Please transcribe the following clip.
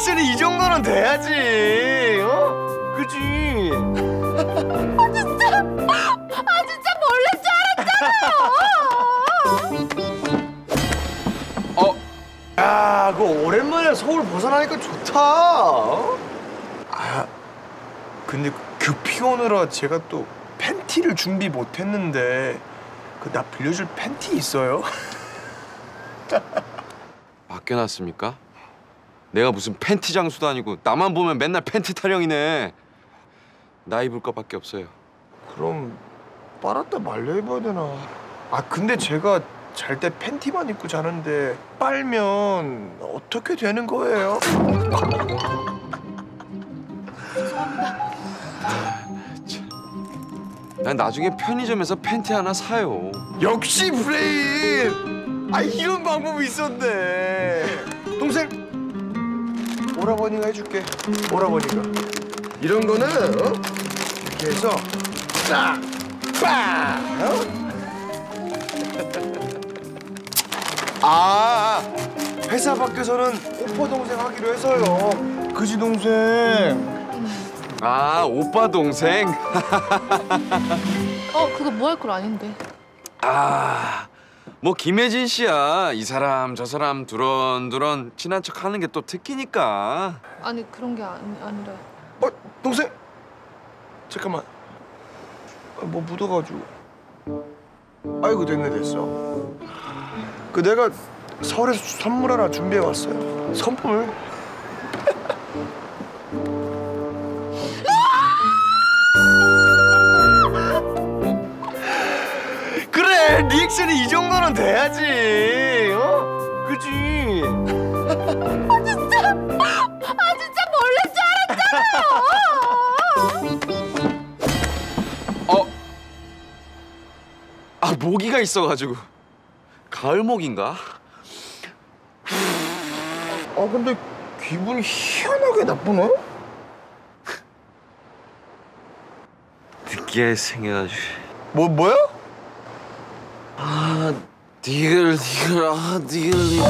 리액션이 이 정도는 돼야지. 어? 그치? 진짜 벌레인 줄 알았잖아요. 야, 그거 오랜만에 서울 벗어나니까 좋다. 어? 근데 급히 오느라 제가 또 팬티를 준비 못했는데 그 나 빌려줄 팬티 있어요? 맡겨놨습니까? 내가 무슨 팬티 장수도 아니고 나만 보면 맨날 팬티 타령이네. 나 입을 것밖에 없어요. 그럼 빨았다 말려 입어야 되나? 근데 제가 잘 때 팬티만 입고 자는데 빨면 어떻게 되는 거예요? 죄송합니다. 난 나중에 편의점에서 팬티 하나 사요. 역시 브레인! 이런 방법이 있었네. 동생! 오라버니가 해줄게. 오라버니가. 이런 거는 어? 이렇게 해서 싹! 빵! 어? 회사 밖에서는 오빠 동생 하기로 해서요. 그지 동생? 오빠 동생? 그거 뭐 할 걸 아닌데. 뭐 김혜진 씨야. 이 사람 저 사람 두런두런 친한 척 하는 게 또 특기니까. 아니 그런 게 아니라. 동생! 잠깐만. 뭐 묻어가지고. 아이고 됐네 됐어. 내가 서울에서 선물 하나 준비해 왔어요. 선물? 리액션이 이 정도는 돼야지. 어? 그치? 진짜 벌레인 줄 알았잖아요. 모기가 있어가지고. 가을 모기인가? 근데 기분이 희한하게 나쁘네? 느끼하게 생겨가지고. 뭐야? 디글 디글